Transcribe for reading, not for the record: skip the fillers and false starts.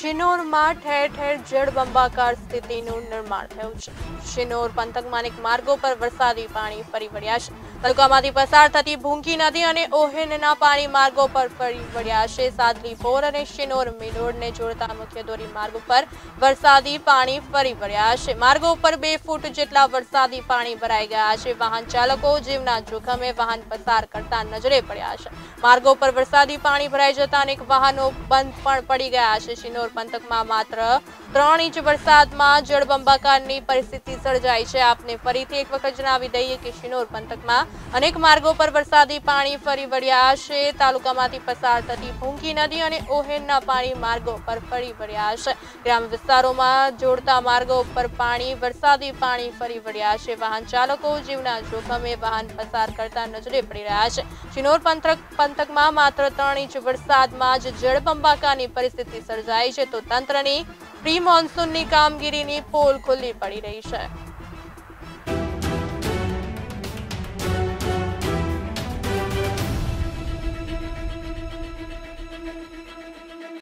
શિનોર માં ઠેર ઠેર જળબંબાકાર સ્થિતિનું નિર્માણ થયું છે। શિનોર પંથકમાં અનેક માર્ગો પર વરસાદી પાણી ફરી વળ્યા છે। તાલુકામાંથી પસાર થતી ભૂંકી નદી અને ઓહેનના પાણી માર્ગો પર ફરી વળ્યા છે। સાદલી પોર અને શિનોર મિલોડને જોડતા મુખ્ય ધોરી માર્ગ પર વરસાદી પાણી ફરી વળ્યા છે। માર્ગો પર 2 ફૂટ જેટલા વરસાદી પાણી ભરાઈ ગયા છે। વાહન ચાલકો જીવના જોખમે વાહન પસાર કરતા નજરે પડ્યા છે। માર્ગો પર વરસાદી પાણી ભરાઈ જતા અનેક વાહનો બંધ પણ પડી ગયા છે। શિનોર પંથકમાં માત્ર 3 ઇંચ વરસાદમાં જળબંબાકારની પરિસ્થિતિ સર્જાઈ છે। આપને ફરીથી એક વખત જણાવી દઈએ કે શિનોર પંથકમાં અનેક માર્ગો પર વરસાદી પાણી ફરી વળ્યા છે। તાલુકામાંથી પસાર થતી ભૂંકી નદી અને ઓહેનના પાણી માર્ગો પર ફરી વળ્યા છે। ગ્રામ વિસ્તારોમાં જોડતા માર્ગો પર વરસાદી પાણી ફરી વળ્યા છે। વાહન ચાલકો જીવના જોખમે વાહન પસાર કરતા નજરે પડી રહ્યા છે। શિનોર પંથકમાં માત્ર 3 ઇંચ વરસાદમાં જ જળબંબાકારની પરિસ્થિતિ સર્જાઈ છે, તો તંત્રની પ્રી મોન્સૂનની કામગીરીની પોલ ખુલ્લી પડી રહી છે।